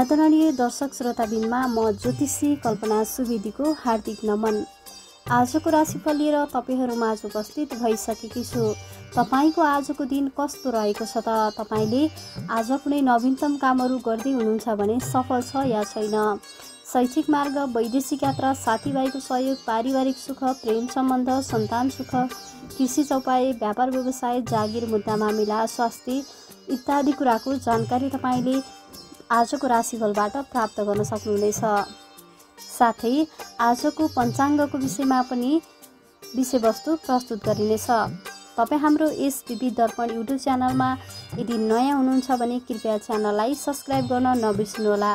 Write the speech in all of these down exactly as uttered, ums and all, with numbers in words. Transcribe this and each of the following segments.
आदरणीय दर्शक श्रोताबिनमा म ज्योतिषी कल्पना सुवेदी को हार्दिक नमन। आज को राशिफल लिएर तपाईहरुमा उपस्थित भइसकेकी छु। तपाईको आज को दिन कस्तो रहेको छ त? तपाईले आज कुनै नवीनतम कामहरु गर्दै हुनुहुन्छ भने सफल छ या छैन? शैक्षिक मार्ग, वैदेशिक यात्रा, साथीभाइको सहयोग, पारिवारिक सुख, प्रेम सम्बन्ध, सन्तान सुख, कृषि चौपाई, व्यापार व्यवसाय, जागिर, मुद्दा मामिला, स्वास्थ्य इत्यादि कुराको जानकारी तपाईले आजको राशिफलबाट प्राप्त गर्न सक्नुहुनेछ। साथै आजको पञ्चाङ्गको विषयमा पनि विषयवस्तु प्रस्तुत गरिनेछ। तपाई हाम्रो यस विविध दर्पण युट्युब च्यानलमा यदि नयाँ हुनुहुन्छ भने कृपया च्यानललाई सब्स्क्राइब गर्न नबिर्सनुहोला।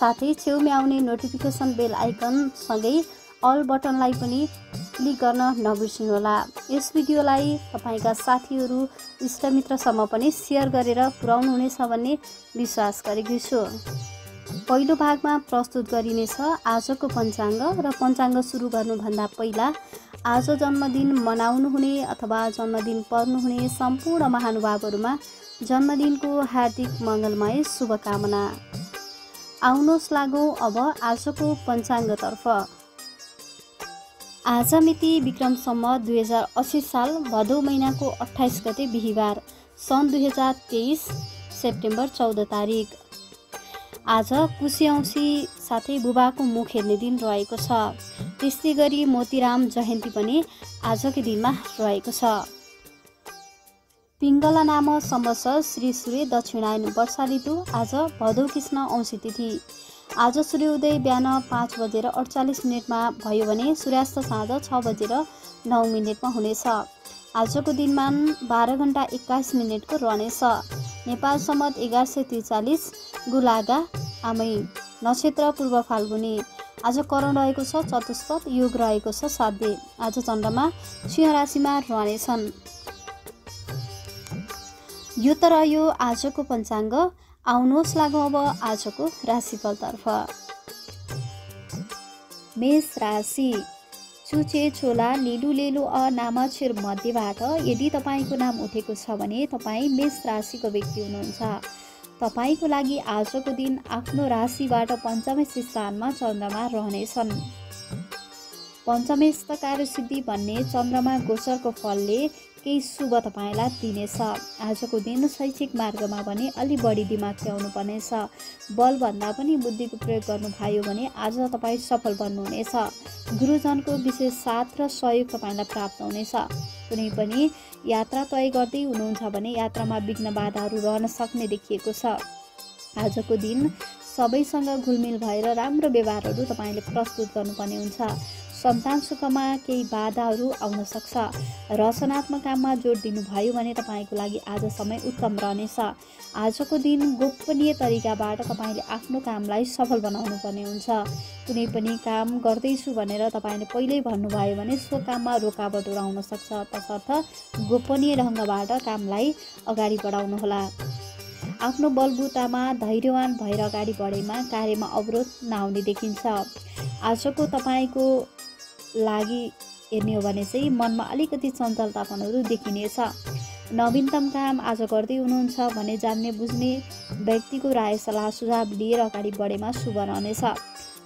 साथै छेउमा आउने नोटिफिकेसन बेल आइकन सँगै अल बटनलाई पनि क्लिक गर्न नबिर्सनुहोला। यस भिडियोलाई तपाईका साथीहरू इष्टमित्रसम्म पनि सेयर गरेर पुर्याउनु हुनेछ भन्ने विश्वास गरेकी छु। पहिलो भागमा प्रस्तुत गरिनेछ आजको पञ्चाङ्ग र पञ्चाङ्ग सुरु गर्नुभन्दा पहिला आज जन्मदिन मनाउनु हुने अथवा जन्मदिन पर्नु हुने सम्पूर्ण महानुभावहरूमा जन्मदिनको हार्दिक मङ्गलमय शुभकामना। आउनुहोस् लागौं अब आजको पञ्चाङ्गतर्फ। आज मिति विक्रम सम्वत दुई हजार अस्सी साल भदौ महीना को अट्ठाइस गते बिहीबार, सन् दुई हजार तेईस सेप्टेम्बर चौदह तारीख। आज कुशी औँसी साथै बुबा को मुख हेर्ने दिन रहेको छ। त्यस्तै गरी मोतीराम जयन्ती पनि आजकै दिनमा रहेको छ। पिङ्गला नाम संवत्सर श्री सूर्य दक्षिणायन वर्षा ऋतु। आज भदौ कृष्ण औँसी तिथि। आज सूर्योदय बिहान पाँच बजेर अड़चालीस मिनट में भयो भने सूर्यास्त साँझ छ बजेर नौ मिनट में हुनेछ। आज को दिनमान बाह्र घंटा एक्काइस मिनट को रहनेछ। नेपाल सम्मत एगार सौ त्रिचालीस गुलागा आमै। नक्षत्र पूर्व फाल्गुनी। आज करण रहेको छ चतुष्पद, योग रहेको छ साध्य। आज चन्द्रमा सिंह राशिमा रहनेछन्। यो त रह्यो आजको पञ्चाङ्ग। आउनुहोस् लागौं अब आजको राशिफलतर्फ। मेष राशि। चुचे चोला लिलु लेलु अ नामाक्षर मध्येबाट यदि तपाईको नाम उठेको छ भने तपाई मेष राशिको व्यक्ति हुनुहुन्छ। तपाईको लागि आजको दिन आफ्नो राशिबाट पञ्चमेश स्थानमा चन्द्रमा रहनेछन्। पञ्चमेश कार्यसिद्धि भन्ने चन्द्रमा गोचरको फलले केही शुभ तपाईलाई दिनेछ। आजको दिन शैक्षिक मार्गमा पनि अलि बढी दिमाग ल्याउनु पर्नेछ। बलभन्दा पनि बुद्धिको प्रयोग गर्नुभयो भने आज तपाईँ सफल बन्नुहुनेछ। गुरुजनको विशेष साथ र सहयोग तपाईलाई प्राप्त हुनेछ। कुनै पनि यात्रा तय गर्दै हुनुहुन्छ भने यात्रामा विघ्न बाधाहरू रहन सक्ने देखिएको छ। आजको दिन सबैसँग घुलमिल भएर राम्रो व्यवहारहरू तपाईले प्रस्तुत गर्नुपर्ने हुन्छ। सन्तान सुखमा केही बाधाहरू आउन सक्छ। रचनात्मक काममा जोड दिनुभयो भने तपाईको लागि आज समय उत्तम रहनेछ। आजको दिन गोपनीय तरिकाबाट तपाईले आफ्नो कामलाई सफल बनाउनु पर्ने हुन्छ। कुनै पनि काम गर्दैछु भनेर तपाईले पहिल्यै भन्नुभयो भने सो काममा रोकावटहरू आउन सक्छ। तसर्थ गोपनीय ढङ्गबाट कामलाई अगाडि बढाउनुहोला। आफ्नो बलबुतामा धैर्यवान भएर अगाडि बढेमा कार्यमा अवरोध नआउने देखिन्छ। आजको तपाईको लागि हेर्ने हो भने चाहिँ मनमा अलिकति चञ्चलतापनहरू देखिनेछ। नवीनतम काम आज गर्दै हुनुहुन्छ भने जान्ने बुझ्ने व्यक्तिको राय सल्लाह सुझाव लिएर अगाडि बढेमा शुभ रहनेछ।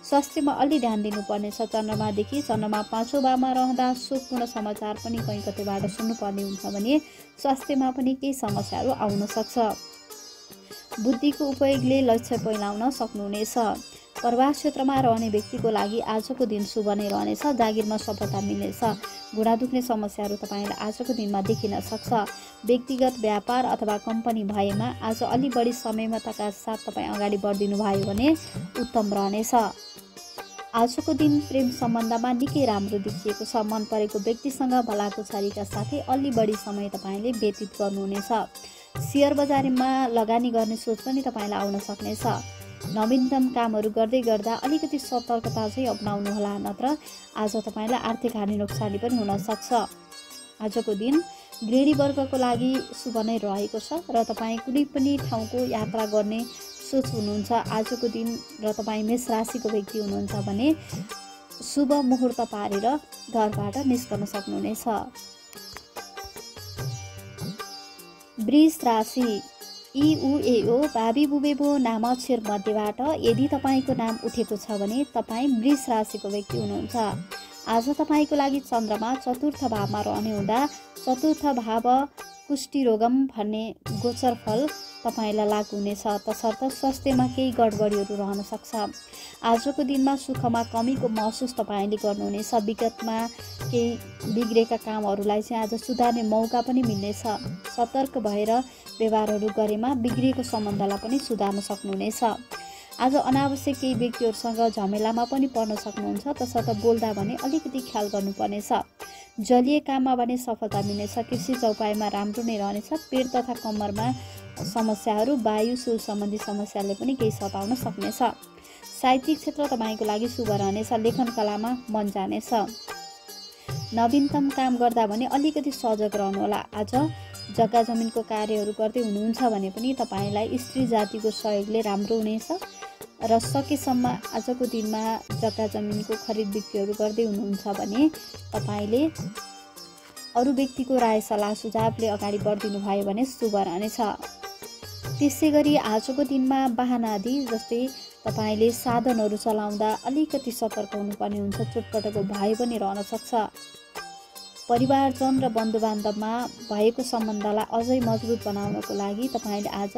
स्वास्थ्यमा अलि ध्यान दिनुपर्नेछ। चन्द्रमादेखि चन्द्रमा पाँचौँ भावमा रहँदा सुखपूर्ण समाचार पनि कहीँ कतैबाट सुन्नुपर्ने हुन्छ भने स्वास्थ्यमा पनि केही समस्याहरू आउन सक्छ। बुद्धिको उपयोगले लक्ष्य पहिलाउन सक्नुहुनेछ। प्रवास क्षेत्रमा रहने व्यक्तिको लागि आजको दिन शुभ नै रहनेछ। जागिरमा सफलता मिल्नेछ। घुँडा दुख्ने समस्याहरू तपाईलाई आजको दिनमा देखिन सक्छ। व्यक्तिगत व्यापार अथवा कम्पनी भएमा आज अलि बढी समयमताका साथ तपाईँ अगाडि बढिदिनु भयो भने उत्तम रहनेछ। आजको दिन प्रेम सम्बन्धमा निकै राम्रो देखिएको छ। मन परेको व्यक्तिसँग भलाकुसारीका साथै अलि बढी समय तपाईँले व्यतीत गर्नुहुनेछ। शेयर बजारमा लगानी गर्ने सोच पनि तपाईलाई आउन सक्नेछ। नवीनतम कामहरू गर्दै गर्दा अलिकति सतर्कता चाहिँ अपनाउनुहोला, नत्र आज तपाईलाई आर्थिक हानि नोक्सानी पनि हुन सक्छ। आजको दिन गृहिणी वर्गको लागि शुभ नै रहेको छ र तपाईँ कुनै पनि ठाउँको यात्रा गर्ने सोच हुनुहुन्छ आजको दिन र तपाईँ मेष राशिको व्यक्ति हुनुहुन्छ भने शुभ मुहूर्त पारेर घरबाट निस्कन सक्नुहुनेछ। वृष राशि। ई उ ए ओ भावी बुबेबो नामाक्षर मध्येबाट यदि तपाईको नाम उठेको छ भने तपाई वृष राशिको व्यक्ति हुनुहुन्छ। आज तपाईको लागि चन्द्रमा चतुर्थ भावमा रहने हुँदा चतुर्थ भाव कुष्ठरोगम भन्ने गोचर फल तपाईलाई लागू हुनेछ। तसर्थ स्वास्थ्यमा केही गडबडीहरू रहन सक्छ। आजको दिनमा सुखमा कमीको महसुस तपाईले गर्नुहुनेछ। विगतमा केही बिग्रेका कामहरूलाई चाहिँ आज सुधार्ने मौका पनि मिल्नेछ। सतर्क भएर व्यवहारहरू गरेमा बिग्रेको सम्बन्धलाई पनि सुधार्न सक्नुहुनेछ। आज अनावश्यक केही व्यक्तिहरूसँग झमेलामा पनि पर्न सक्नुहुन्छ। तसर्थ बोल्दा भने अलिकति ख्याल गर्नुपर्नेछ। जलीय काममा भने सफलता मिल्नेछ। कृषि चौपाईमा राम्रो नै रहनेछ। पेट तथा कम्मरमा समस्याहरू वायु शोध सम्बन्धी समस्याले पनि केही सताउन सक्नेछ। साहित्यिक क्षेत्र तपाईँको लागि शुभ रहनेछ। लेखन कलामा मन जानेछ। नवीनतम काम गर्दा भने अलिकति सजग रहनुहोला। आज जग्गा जमिनको कार्यहरू गर्दै हुनुहुन्छ भने पनि तपाईलाई स्त्री जातिको सहयोगले राम्रो हुनेछ र सकेसम्म आजको दिनमा जग्गा जमिनको खरिद बिक्रीहरू गर्दै हुनुहुन्छ भने तपाईले अरू व्यक्तिको राय सल्लाह सुझावले अगाडि बढ्दिनु भयो भने शुभ रहनेछ। त्यसै गरी आजको दिनमा वाहन आदि जस्तै तपाईले साधनहरू चलाउँदा अलिकति सतर्क हुनुपर्ने हुन्छ। चोटपटकको भय पनि रहन सक्छ। परिवारजन र बन्धुबान्धवमा भएको सम्बन्धलाई अझै मजबुत बनाउनको लागि तपाईले आज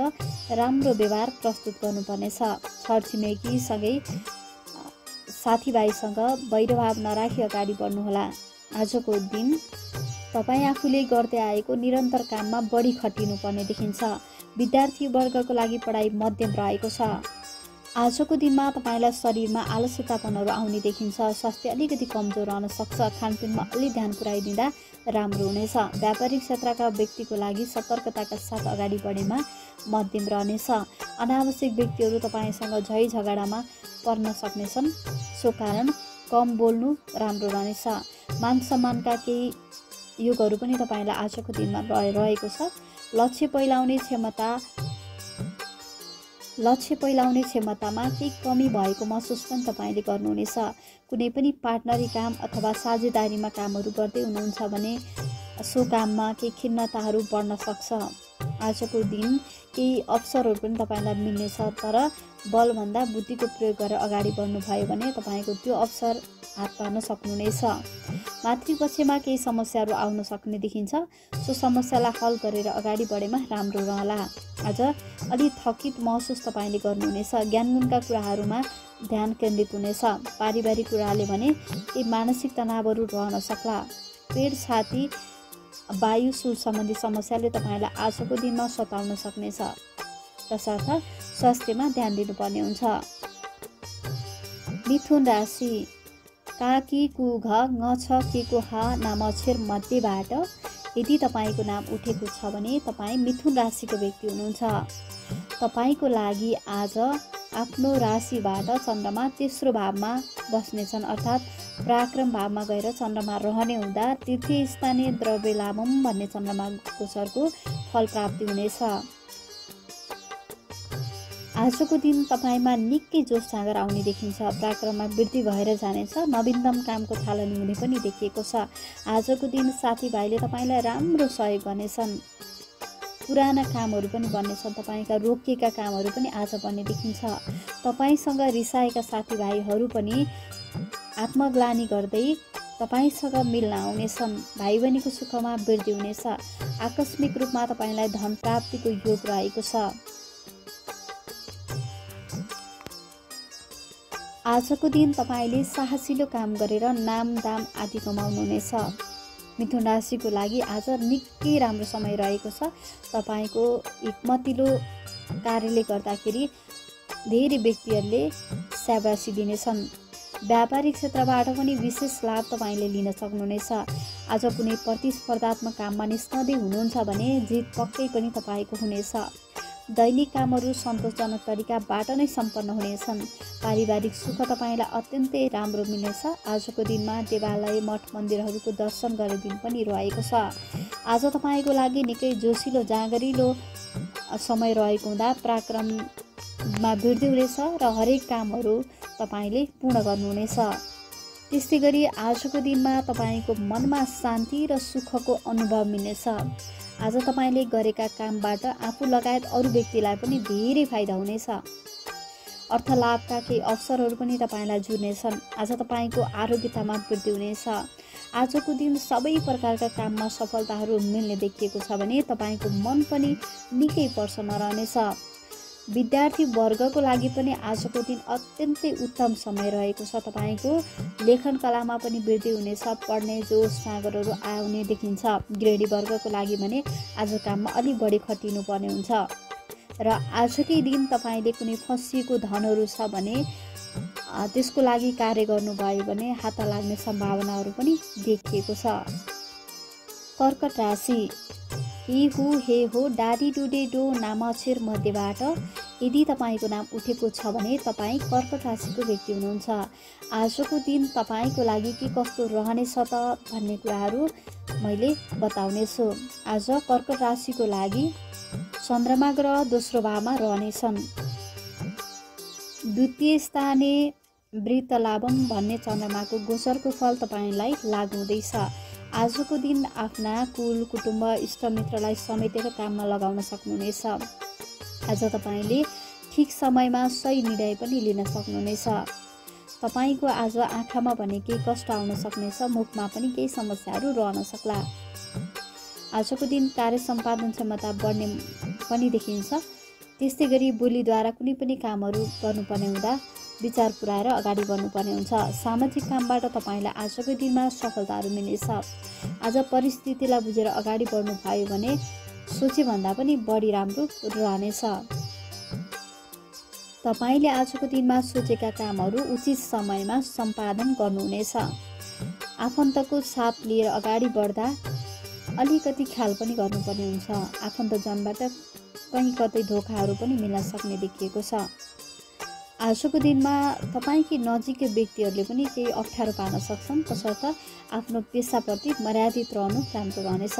राम्रो व्यवहार प्रस्तुत गर्नुपर्नेछ। छरछिमेकीसँगै साथीभाइसँग वैरभाव नराखी अगाडि बढ्नुहोला। आजको दिन तपाईं आफूले गर्दै आएको निरन्तर काममा बढी खटिनुपर्ने देखिन्छ। विद्यार्थी वर्गको लागि पढाइ मध्यम रहेको छ। आजको दिनमा तपाईलाई शरीरमा आलस्यतापनहरू आउने देखिन्छ। स्वास्थ्य अलिकति कमजोर रहन सक्छ। खानपिनमा अलि ध्यान पुर्याइदिँदा राम्रो हुनेछ। व्यापारिक क्षेत्रका व्यक्तिको लागि सतर्कताका साथ अगाडि बढेमा मध्यम रहनेछ। अनावश्यक व्यक्तिहरू तपाईसँग झै झगडामा पर्न सक्नेछन्। सो कारण कम बोल्नु राम्रो रहनेछ। मान सम्मानका केही योगहरू पनि तपाईलाई आजको दिनमा रहेको छ। लक्ष्य पहिलाउने क्षमता लक्ष्य पहिलाउने क्षमतामा केही कमी भएको महसुस पनि तपाईले गर्नुहुनेछ। कुनै पनि पार्टनरी काम अथवा साझेदारीमा कामहरू गर्दै हुनुहुन्छ भने सो काममा केही खिन्नताहरू बढ्न सक्छ। आजको दिन केही अवसरहरू पनि तपाईलाई मिल्नेछ। तर बलभन्दा बुद्धिको प्रयोग गरेर अगाडि बढ्नुभयो भने तपाईँको त्यो अवसर हात पार्न सक्नुहुनेछ। मातृपक्षमा केही समस्याहरू आउन सक्ने देखिन्छ। सो समस्यालाई हल गरेर अगाडि बढेमा राम्रो रहला। आज अलि थकित महसुस तपाईँले गर्नुहुनेछ। ज्ञानगुणका कुराहरूमा ध्यान केन्द्रित हुनेछ। पारिवारिक कुराले भने केही मानसिक तनावहरू रहन सक्ला। पेट छाती वायु शोध सम्बन्धी समस्याले तपाईलाई आजको दिनमा सताउन सक्नेछ। तसर्थ स्वास्थ्यमा ध्यान दिनुपर्ने हुन्छ। मिथुन राशि काकी कुघ छ केको हा नाम अक्षर मध्येबाट यदि तपाईँको नाम उठेको छ भने तपाईँ मिथुन राशिको व्यक्ति हुनुहुन्छ। तपाईँको लागि आज आफ्नो राशिबाट चन्द्रमा तेस्रो भावमा बस्नेछन्। अर्थात् पराक्रम भावमा गएर चन्द्रमा रहने हुँदा तीर्थस्थानीय द्रव्य लाभम भन्ने चन्द्रमा गोचरको फल प्राप्ति हुनेछ। आजको दिन तपाईँमा निकै जोश जाँगर आउने देखिन्छ। पराक्रममा वृद्धि भएर जानेछ। नवीनतम कामको थालनी हुने पनि देखिएको छ। आजको दिन साथीभाइले तपाईँलाई राम्रो सहयोग गर्नेछन्। पुराना कामहरू पनि बन्नेछन्। तपाईँका रोकिएका कामहरू पनि आज बन्ने देखिन्छ। तपाईँसँग रिसाएका साथीभाइहरू पनि आत्मग्लानी गर्दै तपाईँसँग मिल्न आउनेछन्। भाइ बहिनीको सुखमा वृद्धि हुनेछ। आकस्मिक रूपमा तपाईँलाई धन प्राप्तिको योग रहेको छ। आजको दिन तपाईँले साहसिलो काम गरेर नाम दाम आदि कमाउनुहुनेछ। मिथुन राशिको लागि आज निकै राम्रो समय रहेको छ। तपाईँको हिक्मतिलो कार्यले गर्दाखेरि धेरै व्यक्तिहरूले शाबासी दिनेछन्। व्यापारिक क्षेत्रबाट पनि विशेष लाभ तपाईँले लिन सक्नुहुनेछ। आज कुनै प्रतिस्पर्धात्मक काममा निस्कदै हुनुहुन्छ भने जित पक्कै पनि तपाईँको हुनेछ। दैनिक कामहरू सन्तोषजनक तरिकाबाट नै सम्पन्न हुनेछन्। पारिवारिक सुख तपाईँलाई अत्यन्तै राम्रो मिल्नेछ। आजको दिनमा देवालय मठ मन्दिरहरूको दर्शन गर्ने दिन पनि रहेको छ। आज तपाईँको लागि निकै जोसिलो जाँगरिलो समय रहेको हुँदा पराक्रममा वृद्धि हुनेछ र हरेक कामहरू तपाईँले पूर्ण गर्नुहुनेछ। त्यस्तै गरी आजको दिनमा तपाईँको मनमा शान्ति र सुखको अनुभव मिल्नेछ। आज तपाईले गरेका कामबाट आफू लगायत अरू व्यक्तिलाई पनि धेरै फाइदा हुनेछ। अर्थलाभका केही अवसरहरू पनि तपाईलाई जुड्नेछन्। आज तपाईको आरोग्यतामा वृद्धि हुनेछ। आजको दिन सबै प्रकारका काममा सफलताहरू मिल्ने देखिएको छ भने तपाईको मन पनि निकै प्रसन्न रहनेछ। विद्यार्थी वर्गको लागि पनि आजको दिन अत्यन्तै उत्तम समय रहेको छ। तपाईको लेखन कलामा पनि वृद्धि हुनेछ। पढ्ने जोश सागरहरू आउने देखिन्छ। गृहिणी वर्गको लागि भने आज काममा अलिक बढी खटिनुपर्ने हुन्छ र आजकै दिन तपाईले कुनै फसिएको धनहरू छ भने त्यसको लागि कार्य गर्नुभयो भने हात लाग्ने सम्भावनाहरू पनि देखिएको छ। कर्कट राशि हे हु हे हो डाडी डुडे डो नामाक्षर मध्येबाट यदि तपाईको नाम उठेको छ भने तपाई कर्कट राशिको व्यक्ति हुनुहुन्छ। आजको दिन तपाईको लागि के कस्तो रहनेछ त भन्ने कुराहरू मैले बताउने छु। आज कर्कट राशिको लागि चन्द्रमा ग्रह दोस्रो भावमा रहनेछन्। द्वितीय स्थाने वृत्त लाभम भन्ने चन्द्रमाको गोचरको फल तपाईलाई लागु हुँदैछ। आजको दिन आफ्ना कुल कुटुम्ब इष्टमित्रलाई समेटेर काममा लगाउन सक्नुहुनेछ। आज तपाईले ठिक समयमा सही निर्णय पनि लिन सक्नुहुनेछ। तपाईको आज आँखामा भने केही कष्ट आउन सक्नेछ। मुखमा पनि केही समस्याहरू रहन सक्ला। आजको दिन कार्य सम्पादन क्षमता बढ्ने पनि देखिन्छ। त्यस्तै गरी बोलीद्वारा कुनै पनि कामहरू गर्नुपर्ने हुँदा विचार पुर्याएर अगाडि बढ्नुपर्ने हुन्छ। सामाजिक कामबाट तपाईलाई आजको दिनमा सफलताहरू मिल्नेछ। आज परिस्थितिलाई बुझेर अगाडि बढ्नु भयो भने सोचेभन्दा पनि बढी राम्रो रहनेछ। तपाईले आजको दिनमा सोचेका कामहरू उचित समयमा सम्पादन गर्नुहुनेछ। आफन्तको साथ लिएर अगाडि बढ्दा अलिकति ख्याल पनि गर्नुपर्ने हुन्छ। आफन्तजनबाट कहीँ कतै धोकाहरू पनि मिल्न सक्ने देखिएको छ। आजको दिनमा तपाईकै नजिकै व्यक्तिहरूले पनि केही अप्ठ्यारो पार्न सक्छन्। तसर्थ आफ्नो पेसाप्रति मर्यादित रहनु राम्रो रहनेछ।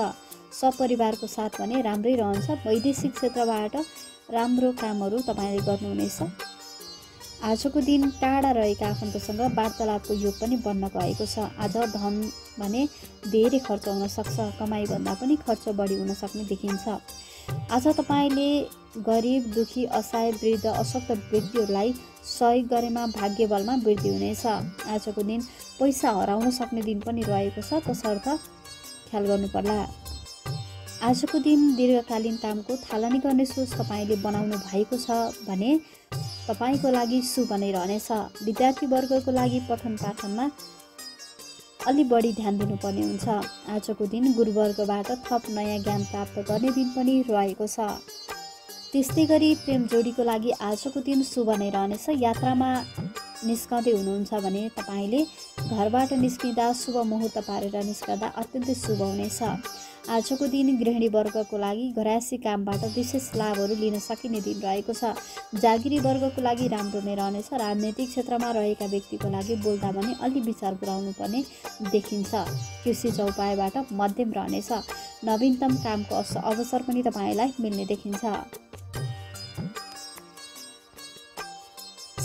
सपरिवारको साथ भने राम्रै रहन्छ। वैदेशिक क्षेत्रबाट राम्रो कामहरू तपाईँले गर्नुहुनेछ। आजको दिन टाढा रहेका आफन्तसँग वार्तालापको योग पनि बन्न गएको छ। आज धन भने धेरै खर्च हुन सक्छ। कमाइभन्दा पनि खर्च बढी हुन सक्ने देखिन्छ। आज तपाईले गरीब दुखी असहाय वृद्ध अशक्त व्यक्तिहरूलाई सहयोग गरेमा भाग्य बलमा वृद्धि हुनेछ। आजको दिन पैसा हराउन सक्ने दिन पनि रहेको छ। तसर्थ ख्याल गर्नुपर्ला। आजको दिन दीर्घकालीन कामको थालनी गर्ने सोच तपाईले बनाउनु भएको छ भने तपाईको लागि शुभ नै रहनेछ। विद्यार्थी वर्गको लागि पठन पाठनमा अलि बढी ध्यान दिनुपर्ने हुन्छ। आजको दिन गुरुवर्गबाट थप नयाँ ज्ञान प्राप्त गर्ने दिन पनि रहेको छ। त्यस्तै गरी प्रेम जोडीको लागि आजको दिन शुभ नै रहनेछ। यात्रामा निस्कँदै हुनुहुन्छ भने तपाईँले घरबाट निस्किँदा शुभ मुहूर्त पारेर निस्कँदा अत्यन्तै शुभ हुनेछ। आजको दिन गृहिणी वर्गको लागि घरायसी कामबाट विशेष लाभहरू लिन सकिने दिन रहेको छ। जागिरी वर्गको लागि राम्रो नै रहनेछ। राजनैतिक क्षेत्रमा रहेका व्यक्तिको लागि बोल्दा भने अलि विचार पुर्याउनु पर्ने देखिन्छ। कृषि चौपायबाट मध्यम रहनेछ। नवीनतम कामको अवसर पनि तपाईँलाई मिल्ने देखिन्छ।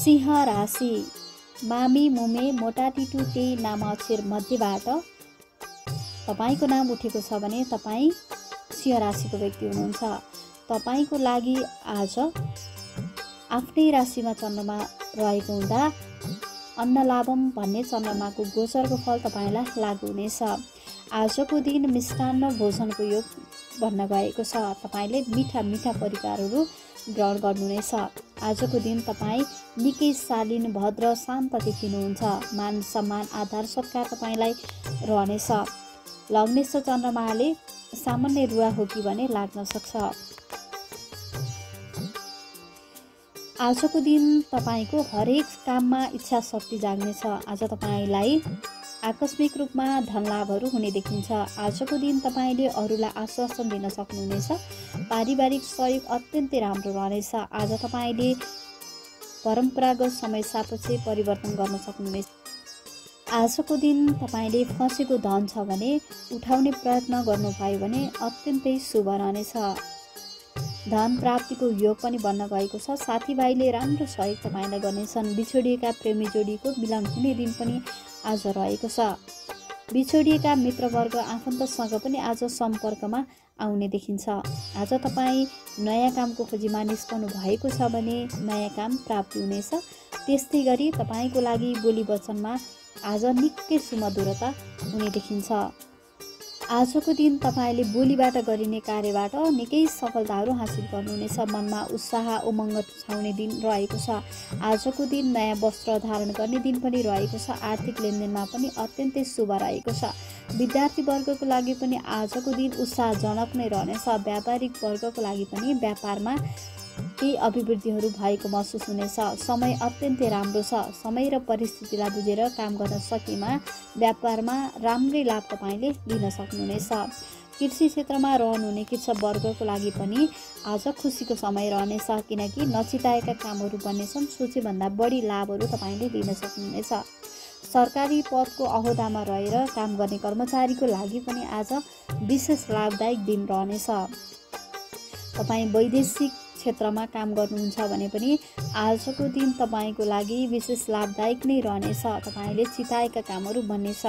सिंह राशि मामी मुमे मोटा टिटु टे नाम अक्षर मध्येबाट तपाईको नाम उठेको छ भने तपाईँ सिंह राशिको व्यक्ति हुनुहुन्छ। तपाईको लागि आज आफ्नै राशिमा चन्द्रमा रहेको हुँदा अन्नलाभम भन्ने चन्द्रमाको गोचरको फल तपाईँलाई लागु हुनेछ। आजको दिन मिष्टान्न भोजनको योग बन्न गएको छ। तपाईँले मिठा मिठा परिकारहरू ग्रहण गर्नुहुनेछ। आजको दिन तपाईँ निकै शालीन भद्र शान्त देखिनुहुन्छ। मान सम्मान आधार सत्कार तपाईँलाई रहनेछ। लग्नेश चन्द्रमाले सामान्य रुवा हो कि भने लाग्न सक्छ। आजको दिन तपाईँको हरेक काममा इच्छा शक्ति जाग्नेछ। आज तपाईँलाई आकस्मिक रूपमा धनलाभहरू हुने देखिन्छ। आजको दिन तपाईँले अरूलाई आश्वासन दिन सक्नुहुनेछ। पारिवारिक सहयोग अत्यन्तै राम्रो रहनेछ। आज तपाईँले परम्परागत समय सापेक्ष परिवर्तन गर्न सक्नुहुनेछ। आजको दिन तपाईँले फसेको धन छ भने उठाउने प्रयत्न गर्नुभयो भने अत्यन्तै शुभ रहनेछ। धन प्राप्तिको योग पनि बन्न गएको छ। साथीभाइले राम्रो सहयोग तपाईँलाई गर्नेछन्। बिछोडिएका प्रेमी जोडीको मिलन हुने दिन पनि आज रहेको छ। बिछोडिएका मित्रवर्ग आफन्तसँग पनि आज सम्पर्कमा आउने देखिन्छ। आज तपाई नयाँ कामको खोजीमा निस्कनु भएको छ भने नयाँ काम प्राप्ति हुनेछ। त्यस्तै गरी तपाईको लागि बोली वचनमा आज निकै सुमधुरता हुने देखिन्छ। आजको दिन तपाईले बोलीबाट गरिने कार्यबाट निकै सफलताहरू हासिल गर्नुहुनेछ। मनमा उत्साह उमङ्ग छाउने दिन रहेको छ। आजको दिन नयाँ वस्त्र धारण गर्ने दिन पनि रहेको छ। आर्थिक लेनदेनमा पनि अत्यन्तै शुभ रहेको छ। विद्यार्थी वर्गको लागि पनि आजको दिन उत्साहजनक नै रहनेछ। व्यापारिक वर्गको लागि पनि व्यापारमा केही अभिवृद्धिहरू भएको महसुस हुनेछ। समय अत्यन्तै राम्रो छ। समय र परिस्थितिलाई बुझेर काम गर्न सकेमा व्यापारमा राम्रै लाभ तपाईले लिन सक्नुहुनेछ। कृषि क्षेत्रमा रहनुहुने कृषक वर्गको लागि पनि आज खुसीको समय रहनेछ, किनकि नचिताएका कामहरू बन्नेछन्। सोचेभन्दा बढी लाभहरू तपाईले लिन सक्नुहुनेछ। सरकारी पदको अहोदामा रहेर काम गर्ने कर्मचारीको लागि पनि आज विशेष लाभदायक दिन रहनेछ। तपाई वैदेशिक क्षेत्रमा काम गर्नुहुन्छ भने पनि आजको दिन तपाईको लागि विशेष लाभदायक नै रहनेछ। तपाईले चिताएका कामहरू बन्नेछ।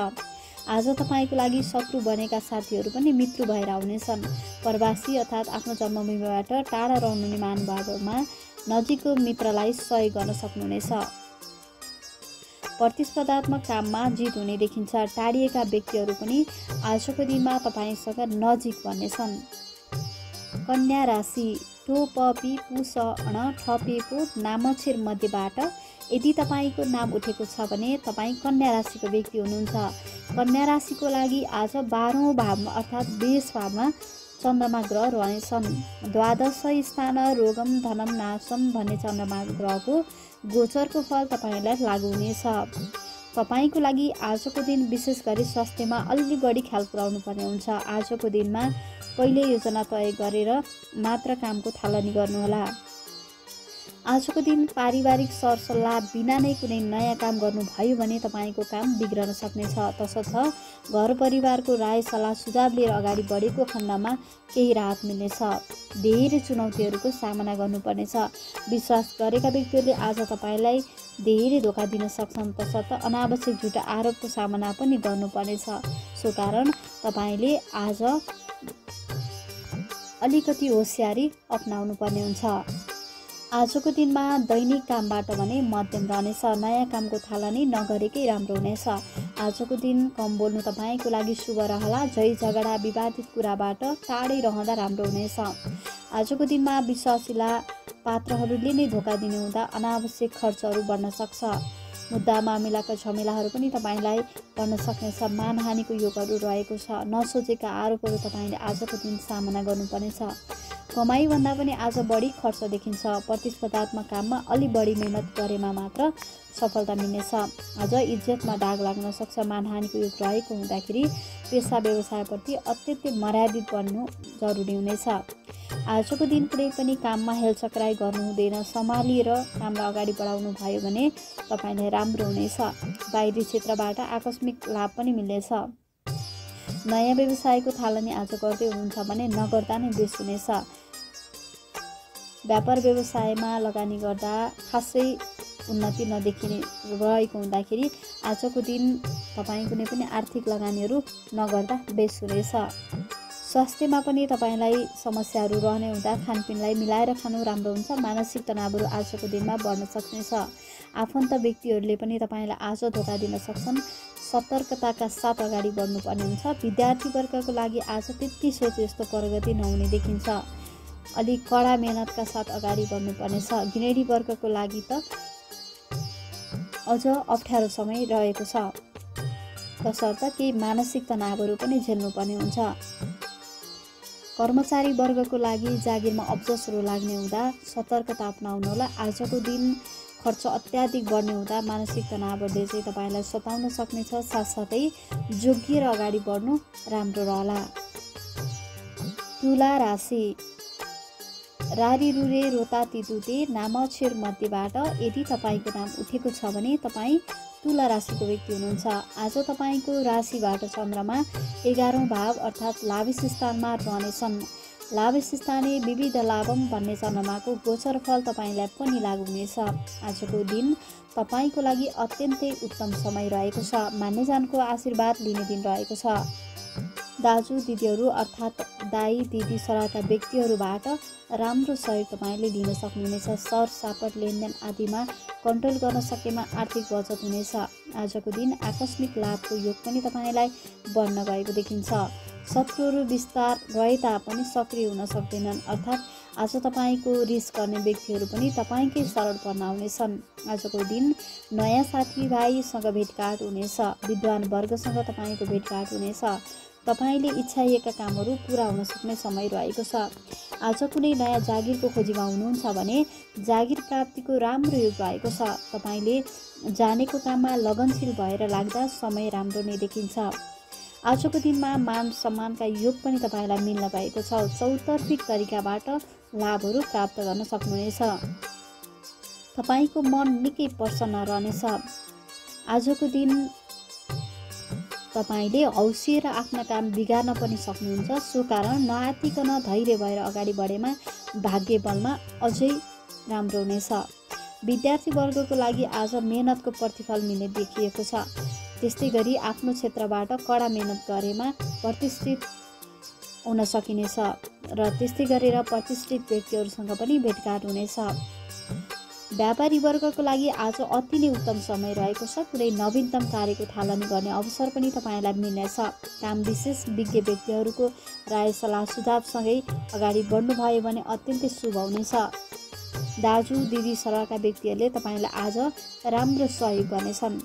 आज तपाईको लागि शत्रु बनेका साथीहरू पनि मित्र भएर आउनेछन्। प्रवासी अर्थात् आफ्नो जन्मभूमिबाट टाढा रहनुहुने मानवहरूमा नजिकको मित्रलाई सहयोग गर्न सक्नुहुनेछ। प्रतिस्पर्धात्मक काममा जित हुने देखिन्छ। टाढिएका व्यक्तिहरू पनि आजको दिनमा तपाईसँग नजिक बन्नेछन्। कन्या राशि टोप पी पुष अण ठपेको नामक्षर मध्येबाट यदि तपाईको नाम उठेको छ भने तपाईं कन्या राशिको व्यक्ति हुनुहुन्छ। कन्या राशिको लागि आज बाह्रौँ भावमा अर्थात् बेस भावमा चन्द्रमा ग्रह रहनेछन्। द्वादश स्थान रोगम धनम नाशम भन्ने चन्द्रमा ग्रहको गोचरको फल तपाईलाई लागू हुनेछ। तपाईको लागि आजको दिन विशेष गरी स्वास्थ्यमा अलि बढी ख्याल पुर्याउनु पर्ने हुन्छ। आजको दिनमा पहिले योजना तय गरेर मात्र कामको थालनी गर्नुहोला। आजको दिन पारिवारिक सरसल्लाह बिना नै कुनै नयाँ काम गर्नुभयो भने तपाईको काम बिग्रन सक्नेछ। तसर्थ घर परिवारको राय सल्लाह सुझाव लिएर अगाडि बढेको खण्डमा केही राहत मिल्नेछ। धेरै चुनौतीहरूको सामना गर्नुपर्नेछ। विश्वास गरेका व्यक्तिहरूले आज तपाईलाई धेरै धोका दिन सक्छन्। तसर्थ अनावश्यक झुटा आरोपको सामना पनि गर्नुपर्नेछ। सो कारण तपाईले आज अलिकति होसियारी अपनाउनु पर्ने हुन्छ। आजको दिनमा दैनिक कामबाट भने मध्यम रहनेछ। नयाँ कामको थालनी नगरेकै राम्रो हुनेछ। आजको दिन कम बोल्नु तपाईको लागि शुभ रहला। झै झगडा विवादित कुराबाट टाढै रहँदा राम्रो हुनेछ। आजको दिनमा विश्वासिला पात्रहरूले नै धोका दिने हुँदा अनावश्यक खर्चहरू बढ्न सक्छ। मुद्दा मामिलाका झमेलाहरू पनि तपाईलाई बढ्न सक्नेछ। मानहानिको योगहरू रहेको छ। नसोचेका आरोपहरू तपाईँले आजको दिन सामना गर्नुपर्नेछ। कमाइभन्दा पनि आज बढी खर्च देखिन्छ। प्रतिस्पर्धात्मक काममा अलि बढी मेहनत गरेमा मात्र सफलता मिल्नेछ। आज इज्जतमा दाग लाग्न सक्छ। मानहानिको योग रहेको हुँदाखेरि पेसा व्यवसायप्रति अत्यन्तै मर्यादित बन्नु जरुरी हुनेछ। आजको दिन कुनै पनि काममा हेलचक्राइ गर्नु हुँदैन। सम्हालिएर कामलाई अगाडि बढाउनु भयो भने तपाईलाई राम्रो हुनेछ। बाहिरी क्षेत्रबाट आकस्मिक लाभ पनि मिल्नेछ। नयाँ व्यवसायको थालनी आज गर्दै हुनुहुन्छ भने नगर्दा नै बेस हुनेछ। व्यापार व्यवसायमा लगानी गर्दा खासै उन्नति नदेखिने रहेको हुँदाखेरि आजको दिन तपाईँ कुनै पनि आर्थिक लगानीहरू नगर्दा बेस हुनेछ। स्वास्थ्यमा पनि तपाईलाई समस्याहरू रहने हुँदा खानपिनलाई मिलाएर खानु राम्रो हुन्छ। मानसिक तनावहरू आजको दिनमा बढ्न सक्नेछ। आफन्त व्यक्तिहरूले पनि तपाईँलाई आज धोका दिन सक्छन्। सतर्कताका साथ अगाडि बढ्नुपर्ने हुन्छ। विद्यार्थी वर्गको लागि आज त्यति सोचे जस्तो प्रगति नहुने देखिन्छ। अलिक कडा मेहनतका साथ अगाडि बढ्नुपर्नेछ। गृहिणी वर्गको लागि त अझ अप्ठ्यारो समय रहेको छ। तसर्थ केही मानसिक तनावहरू पनि झेल्नुपर्ने हुन्छ। कर्मचारी वर्गको लागि जागिरमा अब्जसहरू लाग्ने हुँदा सतर्कता अपनाउनुहोला। आजको दिन खर्च अत्याधिक बढ्ने हुँदा मानसिक तनावले चाहिँ तपाईँलाई सताउन सक्नेछ। साथसाथै जोगिएर अगाडि बढ्नु राम्रो रहला। तुला राशि रारिरुरे रोता तितुते नामक्षर मध्येबाट यदि तपाईँको नाम उठेको छ भने तपाईँ तुला राशिको व्यक्ति हुनुहुन्छ। आज तपाईँको राशिबाट चन्द्रमा एघारौँ भाव अर्थात् लाभिस स्थानमा रहनेछन्। लाभेश स्थाने विविध लाभम भन्ने चरणमाको गोचर फल तपाईलाई पनि लागू हुनेछ। आजको दिन तपाईको लागि अत्यन्तै उत्तम समय रहेको छ। मान्यजानको आशीर्वाद लिने दिन रहेको छ। दाजु दिदीहरू अर्थात् दाई दिदी सराका व्यक्तिहरूबाट राम्रो सहयोग तपाईले लिन सक्नुहुनेछ। सर सापट लेनदेन आदिमा कन्ट्रोल गर्न सकेमा आर्थिक बचत हुनेछ। आजको दिन आकस्मिक लाभको योग पनि तपाईलाई बढ्न गएको देखिन्छ। शत्रुहरू विस्तार रहे तापनि सक्रिय हुन सक्दैनन्, अर्थात् आज तपाईको रिस गर्ने व्यक्तिहरू पनि तपाईकै शरण पर्न आउनेछन्। आजको दिन नयाँ साथीभाइसँग भेटघाट हुनेछ। विद्वान वर्गसँग तपाईको भेटघाट हुनेछ। तपाईले इच्छाइएका कामहरू पूरा हुन सक्ने समय रहेको छ। आज कुनै नयाँ जागिरको खोजीमा हुनुहुन्छ भने जागिर प्राप्तिको राम्रो योग रहेको छ। तपाईले जानेको काममा लगनशील भएर लाग्दा समय राम्रो नै देखिन्छ। आजको दिनमा मान सम्मानका योग पनि तपाईलाई मिल्न गएको छ। चौतर्फी तरिकाबाट लाभहरू प्राप्त गर्न सक्नुहुनेछ। तपाईको मन निकै प्रसन्न रहनेछ। आजको दिन तपाईले हौसिएर आफ्ना काम बिगार्न पनि सक्नुहुन्छ। सो कारण नआतिकन धैर्य भएर अगाडि बढेमा भाग्य बलमा अझै राम्रो हुनेछ। विद्यार्थी वर्गको लागि आज मेहनतको प्रतिफल मिल्ने देखिएको छ। त्यस्तै गरी आफ्नो क्षेत्रबाट कडा मेहनत गरेमा प्रतिष्ठित हुन सकिनेछ र त्यस्तै गरेर प्रतिष्ठित व्यक्तिहरूसँग पनि भेटघाट हुनेछ। व्यापारी वर्गको लागि आज अति नै उत्तम समय रहेको छ। कुनै नवीनतम कार्यको थालनी गर्ने अवसर पनि तपाईलाई मिल्नेछ। काम विशेष विज्ञ व्यक्तिहरूको राय सल्लाह सुझावसँगै अगाडि बढ्नुभयो भने अत्यन्तै शुभ हुनेछ। दाजु दिदी सरका व्यक्तिहरूले तपाईलाई आज राम्रो सहयोग गर्नेछन्।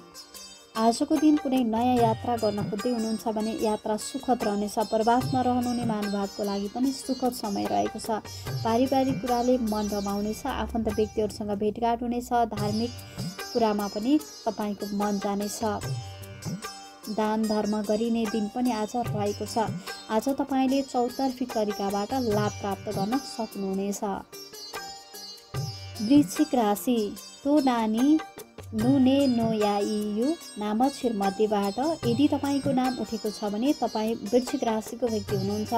आजको दिन कुनै नयाँ यात्रा गर्न खोज्दै हुनुहुन्छ भने यात्रा सुखद रहनेछ। प्रवासमा रहनुहुने मानुभावको लागि पनि सुखद समय रहेको छ। पारिवारिक कुराले मन रमाउनेछ। आफन्त व्यक्तिहरूसँग भेटघाट हुनेछ। धार्मिक कुरामा पनि तपाईँको मन जानेछ। दान धर्म गरिने दिन पनि आज रहेको छ। आज तपाईँले चौतर्फी तरिकाबाट लाभ प्राप्त गर्न सक्नुहुनेछ। वृश्चिक राशि तो नानी नुने नोयाइयु नामक्षर मध्येबाट यदि तपाईको नाम उठेको छ भने तपाईँ वृश्चिक राशिको व्यक्ति हुनुहुन्छ।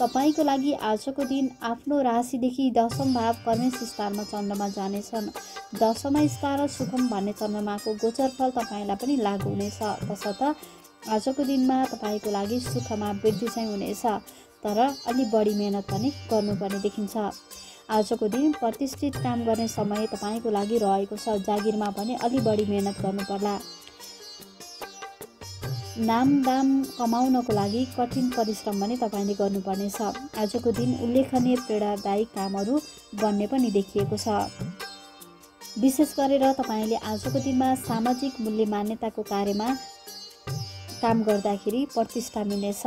तपाईको लागि आजको दिन आफ्नो राशिदेखि दशम भाव कर्मेश स्थानमा चन्द्रमा जानेछन्। दशम स्थान र सुखम भन्ने चन्द्रमाको गोचरफल तपाईँलाई पनि लागू हुनेछ। तसर्थ आजको दिनमा तपाईँको लागि सुखमा वृद्धि चाहिँ हुनेछ, तर अलि बढी मेहनत पनि गर्नुपर्ने देखिन्छ। आजको दिन प्रतिष्ठित काम गर्ने समय तपाईको लागि रहेको छ। जागिरमा पनि अलि बढी मेहनत गर्नुपर्ला। नाम दाम कमाउनको लागि कठिन परिश्रम पनि तपाईँले गर्नुपर्नेछ। आजको दिन उल्लेखनीय प्रेरणादायी कामहरू बन्ने पनि देखिएको छ। विशेष गरेर तपाईँले आजको दिनमा सामाजिक मूल्य मान्यताको कार्यमा काम गर्दाखेरि प्रतिष्ठा मिल्नेछ।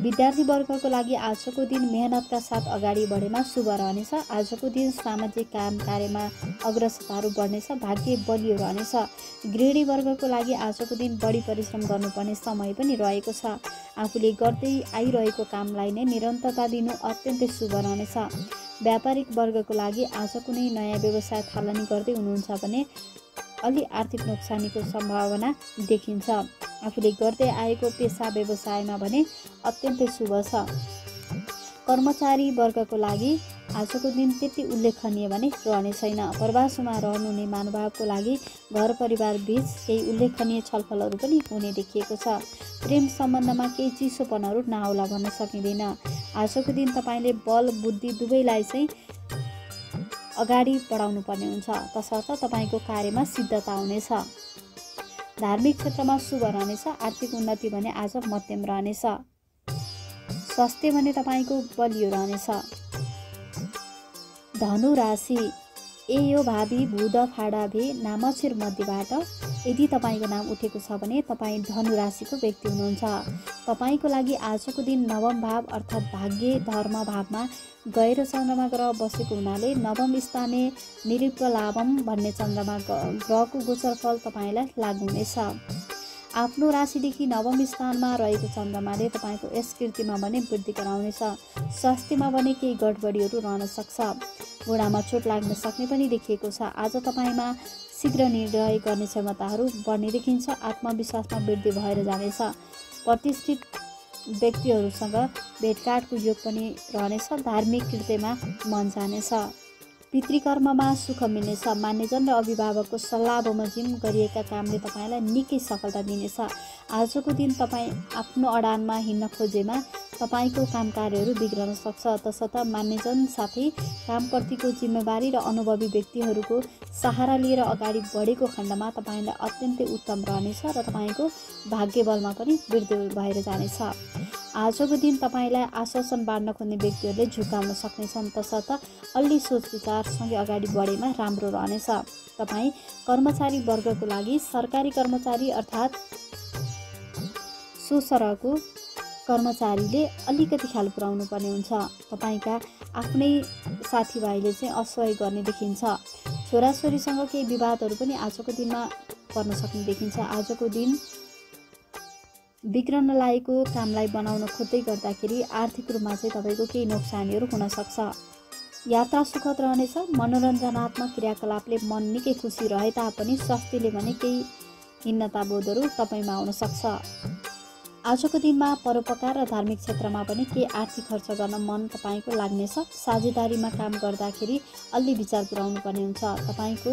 विद्यार्थी वर्गको लागि आजको दिन मेहनतका साथ अगाडि बढेमा शुभ रहनेछ। आजको दिन सामाजिक काम कार्यमा अग्रसरताहरू बढ्नेछ। भाग्य बलियो रहनेछ। गृहिणी वर्गको लागि आजको दिन बढी परिश्रम गर्नुपर्ने समय पनि रहेको छ। आफूले गर्दै आइरहेको कामलाई नै निरन्तरता दिनु अत्यन्तै शुभ रहनेछ। व्यापारिक वर्गको लागि आज कुनै नयाँ व्यवसाय थालनी गर्दै हुनुहुन्छ भने अलि आर्थिक नोक्सानीको सम्भावना देखिन्छ। आफूले गर्दै आएको पेसा व्यवसायमा भने अत्यन्तै शुभ छ। कर्मचारी वर्गको लागि आजको दिन त्यति उल्लेखनीय भने रहने छैन। प्रवासमा रहनुहुने मानुभावको लागि घर परिवार बीच केही उल्लेखनीय छलफलहरू पनि हुने देखिएको छ। प्रेम सम्बन्धमा केही चिसोपनहरू नआउला भन्न सकिँदैन। आजको दिन तपाईँले बल बुद्धि दुवैलाई चाहिँ अगाडि बढाउनु पर्ने हुन्छ। तसर्थ तपाईँको कार्यमा सिद्धता हुनेछ। धार्मिक क्षेत्रमा शुभ रहनेछ। आर्थिक उन्नति भने आज मध्यम रहनेछ। स्वास्थ्य भने तपाईँको बलियो रहनेछ। धनु राशि ए यो भावी भूद फाडाभे नामक्षर मध्येबाट यदि तपाईँको नाम उठेको छ भने तपाईँ धनु राशिको व्यक्ति हुनुहुन्छ। तपाईँको लागि आजको दिन नवम भाव अर्थात् भाग्य धर्म भावमा गएर चन्द्रमा ग्रह बसेको हुनाले नवम स्थाने निरूप लाभम भन्ने चन्द्रमा ग्रहको गोचरफल तपाईँलाई लागू हुनेछ। आफ्नो राशिदेखि नवम स्थानमा रहेको चन्द्रमाले तपाईँको यस कृतिमा भने वृद्धि गराउनेछ। स्वास्थ्यमा भने केही गडबडीहरू रहन सक्छ। घुँडामा चोट लाग्न सक्ने पनि देखिएको छ। आज तपाईँमा शीघ्र निर्णय गर्ने क्षमताहरू बढ्ने देखिन्छ। आत्मविश्वासमा वृद्धि भएर जानेछ। प्रतिष्ठित व्यक्तिहरूसँग भेटघाटको योग पनि रहनेछ। धार्मिक कृत्यमा मन जानेछ। पितृकर्ममा सुख मिल्नेछ। मान्यजन र अभिभावकको सल्लाह बमोजिम गरिएका कामले तपाईलाई निकै सफलता दिनेछ। आजको दिन तपाईँ आफ्नो अडानमा हिँड्न खोजेमा तपाईको काम कार्यहरू बिग्रन सक्छ। तसर्थ मान्यजन साथै कामप्रतिको जिम्मेवारी र अनुभवी व्यक्तिहरूको सहारा लिएर अगाडि बढेको खण्डमा तपाईलाई अत्यन्तै उत्तम रहनेछ र तपाईको भाग्यबलमा पनि वृद्धि भएर जानेछ। आजको दिन तपाईलाई आश्वासन बाँड्न खोज्ने व्यक्तिहरूले झुकाउन सक्नेछन्। तसर्थ अलि सोच विचारसँगै अगाडि बढेमा राम्रो रहनेछ। तपाई कर्मचारी वर्गको लागि सरकारी कर्मचारी अर्थात् सोसरको कर्मचारीले अलिकति ख्याल पुर्याउनु पर्ने हुन्छ। तपाईका आफ्नै साथीभाइले चाहिँ असहयोग गर्ने देखिन्छ। छोराछोरीसँग केही विवादहरू पनि आजको दिनमा पर्न सक्ने देखिन्छ। आजको दिन बिग्रन लागेको कामलाई बनाउन खोज्दै गर्दाखेरि आर्थिक रूपमा चाहिँ तपाईको केही नोक्सानीहरू हुन सक्छ। यात्रा सुखद रहनेछ। मनोरञ्जनात्मक क्रियाकलापले मन निकै खुसी रहे तापनि स्वास्थ्यले भने केही हीनताबोधहरू तपाईँमा आउन सक्छ। आजको दिनमा परोपकार र धार्मिक क्षेत्रमा पनि केही आर्थिक खर्च गर्न मन तपाईको लाग्नेछ। साझेदारीमा काम गर्दाखेरि अलि विचार पुर्याउनु पर्ने हुन्छ। तपाईको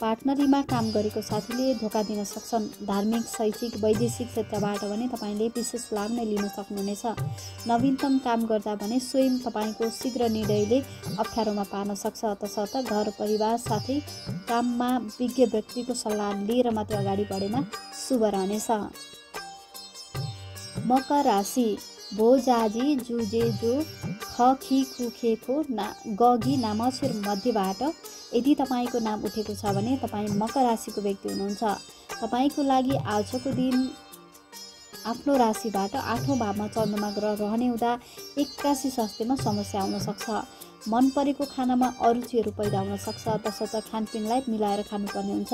पार्टनरीमा काम गरेको साथीले धोका दिन सक्छन्। धार्मिक, शैक्षिक, वैदेशिक क्षेत्रबाट भने तपाईले विशेष लाभ नै लिन सक्नुहुनेछ। नवीनतम काम गर्दा भने स्वयं तपाईको शीघ्र निर्णयले अप्ठ्यारोमा पार्न सक्छ। तसर्थ घर परिवार साथै काममा विज्ञ व्यक्तिको सल्लाह लिएर मात्र अगाडि बढेमा शुभ रहनेछ। मकर राशि भोजाजी जुजे जो ख खी खु खे खो ना गघी नाम अक्षर मध्येबाट यदि तपाईँको नाम उठेको छ भने तपाईँ मकर राशिको व्यक्ति हुनुहुन्छ। तपाईँको लागि आजको दिन आफ्नो राशिबाट आठौँ भावमा चन्द्रमा ग्रह रहने हुँदा एक्कासी स्वास्थ्यमा समस्या आउन सक्छ। मन परेको खानामा अरुचिहरू पैदा हुन सक्छ। तसर्थ खानपिनलाई मिलाएर खानुपर्ने हुन्छ।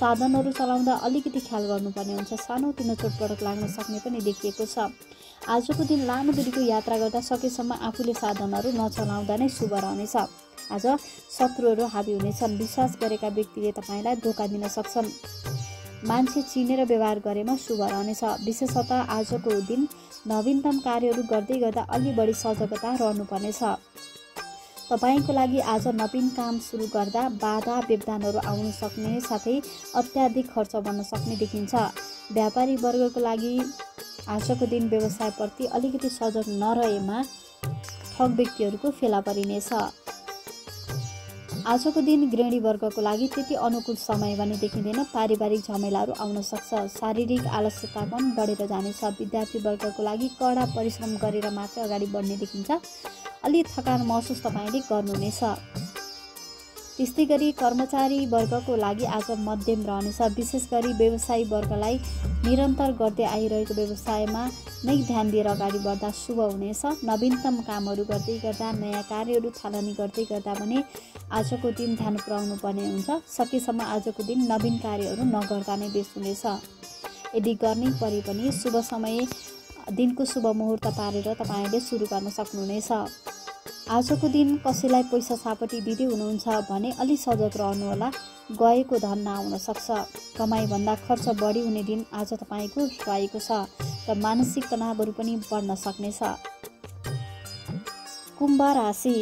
साधनहरू चलाउँदा अलिकति ख्याल गर्नुपर्ने हुन्छ। सानोतिनो चोटपटक लाग्न सक्ने पनि देखिएको छ। आजको दिन लामो दूरीको यात्रा गर्दा सकेसम्म आफूले साधनहरू नचलाउँदा नै शुभ रहनेछ। आज शत्रुहरू हाबी हुनेछन्। विश्वास गरेका व्यक्तिले तपाईँलाई धोका दिन सक्छन्। मान्छे चिनेर व्यवहार गरेमा शुभ रहनेछ। विशेषतः आजको दिन नवीनतम कार्यहरू गर्दै गर्दा अलि बढी सजगता रहनुपर्नेछ। तपाईको लागि आज नवीन काम सुरु गर्दा बाधा व्यवधानहरू आउन सक्ने साथै अत्याधिक खर्च बन्न सक्ने देखिन्छ। व्यापारी वर्गको लागि आजको दिन व्यवसायप्रति अलिकति सजग नरहेमा ठग व्यक्तिहरूको फेला परिनेछ। आजको दिन गृहिणी वर्गको लागि त्यति अनुकूल समय भने देखिँदैन। पारिवारिक झमेलाहरू आउन सक्छ। शारीरिक आलस्यता पनि बढेर जानेछ। विद्यार्थी वर्गको लागि कडा परिश्रम गरेर मात्र अगाडि बढ्ने देखिन्छ। अलि थकान महसुस तपाईले गर्नुहुनेछ। त्यस्तै गरी कर्मचारी वर्गको लागि आज मध्यम रहनेछ। विशेष गरी व्यवसायी वर्गलाई निरन्तर गर्दै आइरहेको व्यवसायमा नै ध्यान दिएर अगाडि बढ्दा शुभ हुनेछ। नवीनतम कामहरू गर्दै गर्दा नयाँ कार्यहरू थालनी गर्दै गर्दा भने आजको दिन ध्यान पुर्याउनु पर्ने हुन्छ। सकेसम्म आजको दिन नवीन कार्यहरू नगर्दा नै बेस हुनेछ। यदि गर्ने परे पनि शुभ समय दिनको शुभ मुहूर्त पारेर तपाईले सुरु गर्न सक्नुहुनेछ। आजको दिन कसैलाई पैसा सापटी दिँदै हुनुहुन्छ भने अलि सजग रहनुहोला। गएको धन नआउन सक्छ। कमाइभन्दा खर्च बढी हुने दिन आज तपाईँको रहेको छ र मानसिक तनावहरू पनि बढ्न सक्नेछ। कुम्भ राशि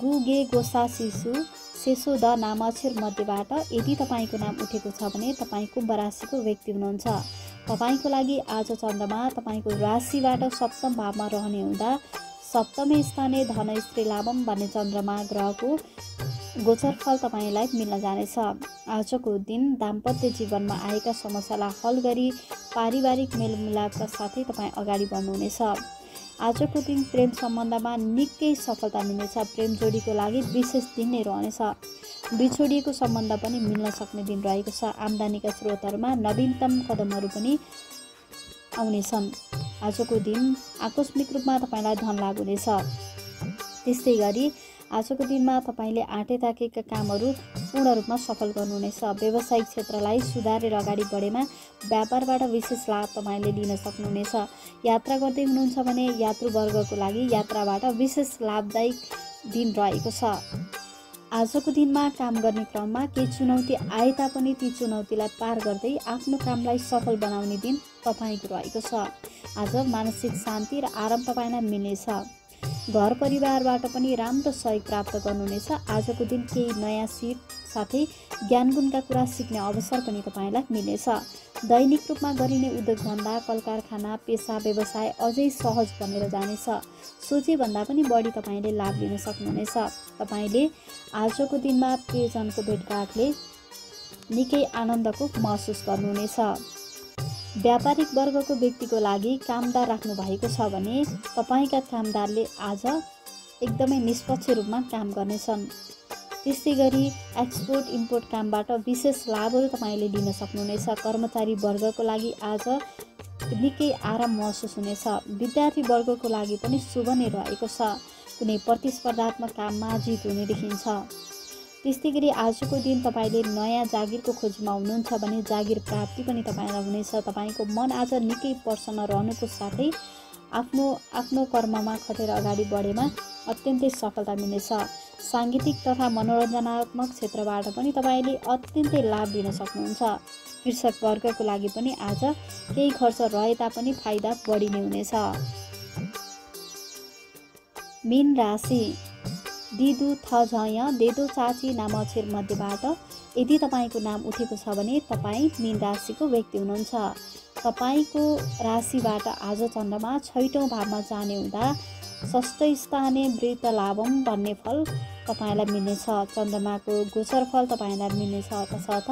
गु गे गोसा शिशु शेषो द नाम अक्षर मध्येबाट यदि तपाईँको नाम उठेको छ भने तपाईँ कुम्भ राशिको व्यक्ति हुनुहुन्छ। तपाईको लागि आज चन्द्रमा तपाईको राशिबाट सप्तम भावमा रहने हुँदा सप्तमे स्थाने धन स्त्री लाभम भन्ने चन्द्रमा ग्रहको गोचरफल तपाईँलाई मिल्न जानेछ। आजको दिन दाम्पत्य जीवनमा आएका समस्यालाई हल गरी पारिवारिक मेलमिलापका साथै तपाईँ अगाडि बढ्नुहुनेछ। आजको दिन प्रेम सम्बन्धमा निकै सफलता मिल्नेछ। प्रेम जोडीको लागि विशेष दिन नै रहनेछ। बिछोडिएको सम्बन्ध पनि मिल्न सक्ने दिन रहेको छ। आम्दानीका स्रोतहरूमा नवीनतम कदमहरू पनि आउनेछन्। आजको दिन आकस्मिक रूपमा तपाईँलाई धन लाभ हुनेछ। त्यस्तै गरी आजको दिनमा तपाईँले आँटे ताकेका कामहरू पूर्ण रूपमा सफल गर्नुहुनेछ। व्यावसायिक क्षेत्रलाई सुधारेर अगाडि बढेमा व्यापारबाट विशेष लाभ तपाईँले लिन सक्नुहुनेछ। यात्रा गर्दै हुनुहुन्छ भने यात्रुवर्गको लागि यात्राबाट विशेष लाभदायक दिन रहेको छ। आजको दिनमा काम गर्ने क्रममा केही चुनौती आए तापनि ती चुनौतीलाई पार गर्दै आफ्नो कामलाई सफल बनाउने दिन तपाईँको रहेको छ। आज मानसिक शान्ति र आराम पाउन मिल्नेछ। घर परिवारबाट पनि राम्रो सहयोग प्राप्त गर्नुहुनेछ। आजको दिन केही नयाँ सिप साथै ज्ञान गुणका कुरा सिक्ने अवसर पनि तपाईलाई मिल्नेछ। दैनिक रूपमा गरिने उद्योग धन्दा, कलकारखाना, पेशा, व्यवसाय अझै सहज बनेर जानेछ। सोचे भन्दा पनि बढी तपाईले लाभ लिन सक्नुहुनेछ। तपाईले आजको दिनमा प्रियजनको भेटघाटले निकै आनन्दको महसुस गर्नुहुनेछ। व्यापारिक वर्गको व्यक्तिको लागि कामदार राख्नु भएको छ भने तपाईका कामदारले आज एकदमै निष्पक्ष रूपमा काम गर्नेछन्। त्यसै गरी एक्सपोर्ट इम्पोर्ट कामबाट विशेष लाभहरू तपाईले लिन सक्नुहुनेछ। कर्मचारी वर्गको लागि आज निकै आराम महसुस हुनेछ। विद्यार्थी वर्गको लागि पनि शुभ नै रहेको छ। कुनै प्रतिस्पर्धात्मक काममा जित हुने देखिन्छ। त्यस्तै गरी आजको दिन तपाईले नयाँ जागिरको खोजमा हुनुहुन्छ भने जागिर प्राप्ति पनि तपाईलाई हुनेछ। तपाईको मन आज निकै प्रसन्न रहनुको साथै आफ्नो आफ्नो कर्ममा खटेर अगाडि बढेमा अत्यन्तै सफलता मिल्नेछ। साङ्गीतिक तथा मनोरञ्जनात्मक क्षेत्रबाट पनि तपाईले अत्यन्तै लाभ लिन सक्नुहुन्छ। कृषक वर्गको लागि पनि आज केही खर्च रहे तापनि फाइदा बढी नै हुनेछ। मीन राशि दिदु थ झय देदु चाची नाम अक्षर मध्येबाट यदि तपाईको नाम उठेको छ भने तपाई मीन राशिको व्यक्ति हुनुहुन्छ। तपाईको राशिबाट आज चन्द्रमा छैटौँ भावमा जाने हुँदा षष्ठ स्थाने वृत्त लाभम भन्ने फल तपाईलाई मिल्नेछ। चन्द्रमाको गोचर फल तपाईँलाई मिल्नेछ। तसर्थ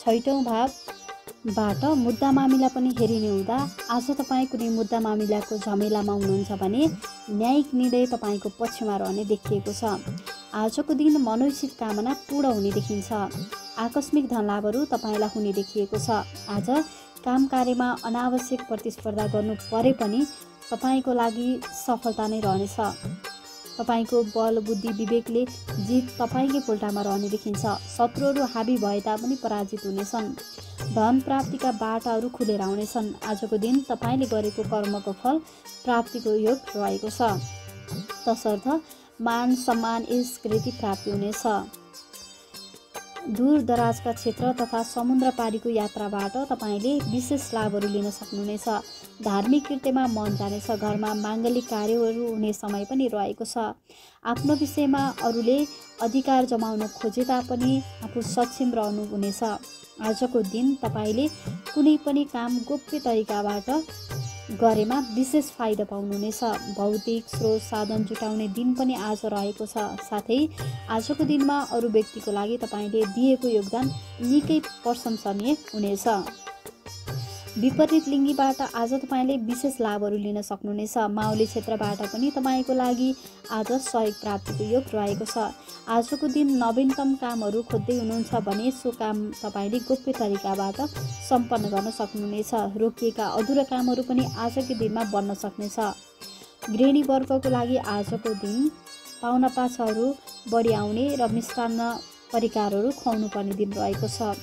छैटौँ भावबाट मुद्दा मामिला पनि हेरिने हुँदा आज तपाईँ कुनै मुद्दा मामिलाको झमेलामा हुनुहुन्छ भने न्यायिक निर्णय तपाईको पक्षमा रहने देखिएको छ। आजको दिन मनोचित कामना पूर्ण हुने देखिन्छ। आकस्मिक धनलाभहरू तपाईलाई हुने देखिएको छ। आज काम कार्यमा अनावश्यक प्रतिस्पर्धा गर्नु परे पनि तपाईको लागि सफलता नै रहनेछ। तपाईको बल, बुद्धि, विवेकले जित तपाईकै पोल्टामा रहने देखिन्छ। शत्रुहरू हाबी भए तापनि पराजित हुनेछन्। धन प्राप्तिका बाटाहरू खुलेर आउनेछन्। आजको दिन तपाईले गरेको कर्मको फल प्राप्तिको योग रहेको छ। तसर्थ मान सम्मान स्वीकृति प्राप्ति हुनेछ। दूर दराजका क्षेत्र तथा समुद्र पारीको यात्राबाट तपाईले विशेष लाभहरू लिन सक्नुहुनेछ। धार्मिक कृत्यमा मन जानेछ। घरमा माङ्गलिक कार्यहरू हुने समय पनि रहेको छ। आफ्नो विषयमा अरूले अधिकार जमाउन खोजे तापनि आफू सक्षम रहनु हुनेछ। आजको दिन तपाईले कुनै पनि काम गोप्य तरिकाबाट गरेमा विशेष फाइदा पाउनुहुनेछ। भौतिक स्रोत साधन जुटाउने दिन पनि आज रहेको छ। साथै आजको दिनमा अरू व्यक्तिको लागि तपाईले दिएको योगदान निकै प्रशंसनीय हुनेछ। विपरीत लिङ्गीबाट आज तपाईले विशेष लाभहरू लिन सक्नुहुनेछ। माउली क्षेत्रबाट पनि तपाईँको लागि आज सहयोग प्राप्तिको योग रहेको छ। आजको दिन नवीनतम कामहरू खोज्दै हुनुहुन्छ भने सो काम तपाईले गोप्य तरिकाबाट सम्पन्न गर्न सक्नुहुनेछ। रोकिएका अधुरा कामहरू पनि आजको दिनमा बन्न सक्नेछ। गृहिणी वर्गको लागि आजको दिन पाहुनापातहरू बढी आउने र मिष्टान्न परिकारहरू खुवाउनुपर्ने दिन रहेको छ।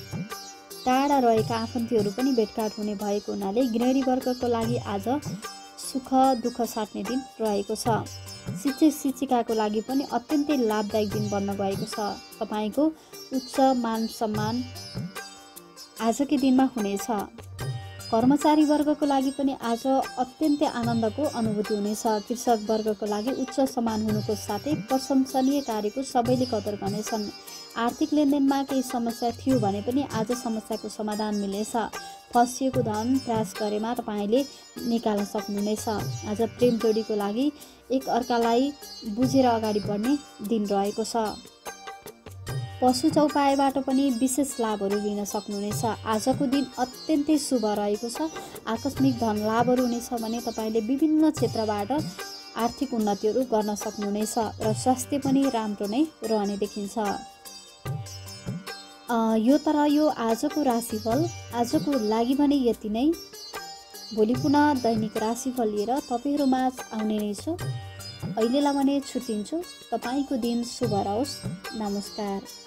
टाढा रहेका आफन्तीहरू पनि भेटघाट हुने भएको हुनाले गृहिणी वर्गको लागि आज सुख दुःख साट्ने दिन रहेको छ। शिक्षक शिक्षिकाको लागि पनि अत्यन्तै लाभदायक दिन बन्न गएको छ। तपाईको उच्च मान सम्मान आजकै दिनमा हुनेछ। कर्मचारी वर्गको लागि पनि आज अत्यन्तै आनन्दको अनुभूति हुनेछ। कृषक वर्गको लागि उच्च सम्मान हुनुको साथै प्रशंसनीय कार्यको सबैले कदर गर्नेछन्। आर्थिक लेनदेनमा केही समस्या थियो भने पनि आज समस्याको समाधान मिल्नेछ। फसिएको धन प्रयास गरेमा तपाईले निकाल्न सक्नुहुनेछ। आज प्रेम जोडीको लागि एक अर्कालाई बुझेर अगाडि बढ्ने दिन रहेको छ। पशु चौपाएबाट पनि विशेष लाभहरू लिन सक्नुहुनेछ। आजको दिन अत्यन्तै शुभ रहेको छ। आकस्मिक धन लाभहरू हुनेछ भने तपाईले विभिन्न क्षेत्रबाट आर्थिक उन्नतिहरू गर्न सक्नुहुनेछ र स्वास्थ्य पनि राम्रो नै रहने देखिन्छ। आ, यो तर यो आजको राशिफल आजको लागि भने यति नै। भोलि पुनः दैनिक राशिफल लिएर तपाईँहरूमा आउने नै छु। अहिलेलाई भने छुट्टिन्छु। तपाईँको दिन शुभ रहोस्। नमस्कार।